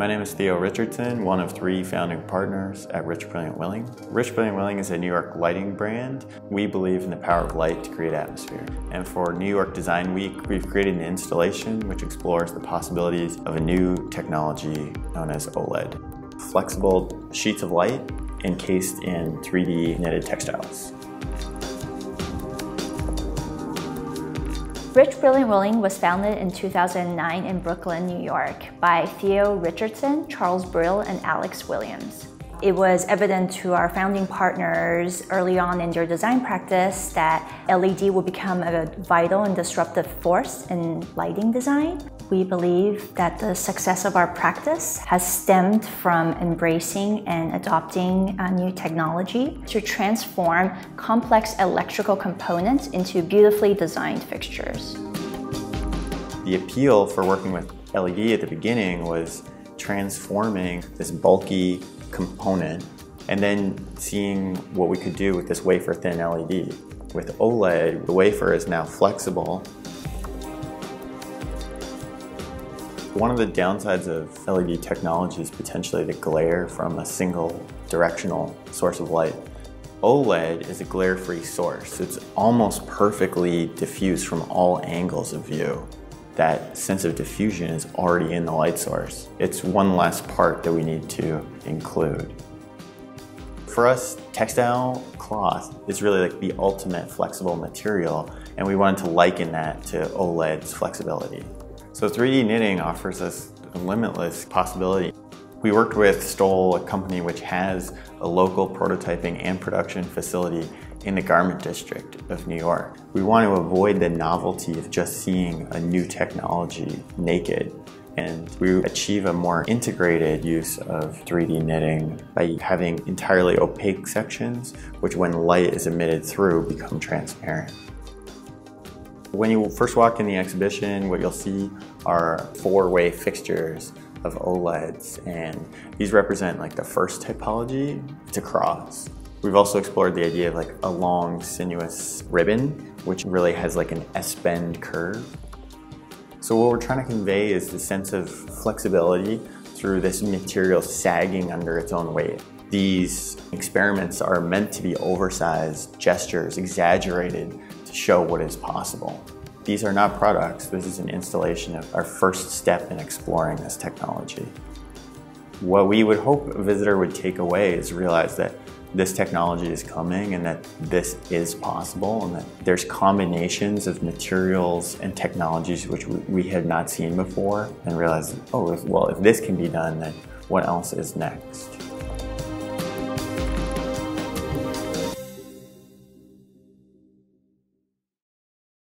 My name is Theo Richardson, one of 3 founding partners at Rich Brilliant Willing. Rich Brilliant Willing is a New York lighting brand. We believe in the power of light to create atmosphere. And for New York Design Week, we've created an installation which explores the possibilities of a new technology known as OLED. Flexible sheets of light encased in 3D knitted textiles. Rich Brilliant Willing was founded in 2009 in Brooklyn, New York by Theo Richardson, Charles Brill, and Alex Williams. It was evident to our founding partners early on in their design practice that LED will become a vital and disruptive force in lighting design. We believe that the success of our practice has stemmed from embracing and adopting a new technology to transform complex electrical components into beautifully designed fixtures. The appeal for working with LED at the beginning was transforming this bulky component and then seeing what we could do with this wafer-thin LED. With OLED, the wafer is now flexible. One of the downsides of LED technology is potentially the glare from a single directional source of light. OLED is a glare-free source. It's almost perfectly diffused from all angles of view. That sense of diffusion is already in the light source. It's one last part that we need to include. For us, textile cloth is really like the ultimate flexible material, and we wanted to liken that to OLED's flexibility. So 3D knitting offers us a limitless possibility. We worked with Stoll, a company which has a local prototyping and production facility in the garment district of New York. We want to avoid the novelty of just seeing a new technology naked, and we achieve a more integrated use of 3D knitting by having entirely opaque sections, which when light is emitted through become transparent. When you first walk in the exhibition, what you'll see are 4-way fixtures of OLEDs, and these represent like the first typology to cross. We've also explored the idea of like a long sinuous ribbon, which really has like an S-bend curve. So what we're trying to convey is the sense of flexibility through this material sagging under its own weight. These experiments are meant to be oversized gestures, exaggerated to show what is possible. These are not products. This is an installation of our first step in exploring this technology. What we would hope a visitor would take away is realize that this technology is coming and that this is possible and that there's combinations of materials and technologies which we had not seen before, and realize, oh, well, if this can be done, then what else is next?